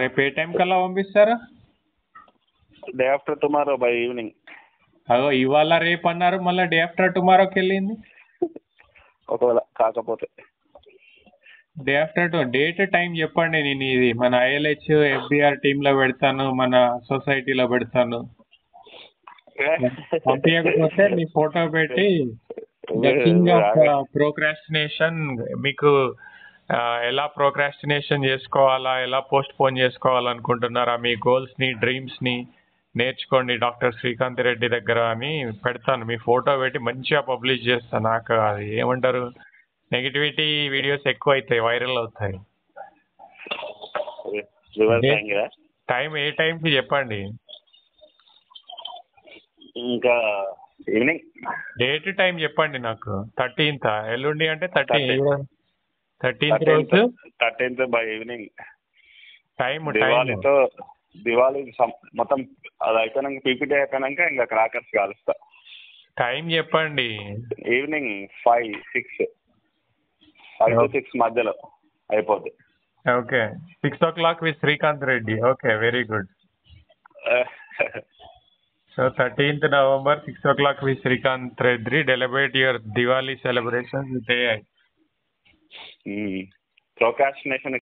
Rep time kala ombi sir? Day after tomorrow by evening. Ago ivala rep annaru malla day after tomorrow kelindi. Okala kaakapothe. Day after to date time cheppandi nini idi mana ILH FBR team la pedtanu mana society la pedtanu. పంపించకపోతే మీ photo పెట్టి king of procrastination మీకు ఎలా procrastination చేసుకోవాలా ఎలా postpone చేసుకోవాలనుకుంటున్నారా మీ goals ని డ్రీమ్స్ ని నేర్చుకోండి డాక్టర్ శ్రీకాంత్ రెడ్డి దగ్గర అని పెడతాను మీ ఫోటో పెట్టి మంచిగా పబ్లిష్ చేస్తాను నాకు అది ఏమంటారు నెగిటివిటీ వీడియోస్ ఎక్కువ అవుతాయి వైరల్ అవుతాయి టైం ఏ టైంకి చెప్పండి ఇంకా ఈవినింగ్ డేట్ టైం చెప్పండి నాకు 13th ఎల్లుండి అంటే 13th బై ఈవినింగ్ టైం దివాళీతో దివాళీ మొత్తం అది అయిపోయినాక పీపీటీ అయిపోయినాక ఇంకా క్రాకర్స్ కాలుస్తా టైం చెప్పండి ఈవినింగ్ 5 to 6 మధ్యలో అయిపోద్ది okay 6 o'clock with Srikanth Reddy okay very good So 13th November, 6 o'clock with Srikanth Reddy. Deliberate your Diwali celebrations with AI. Procrastination.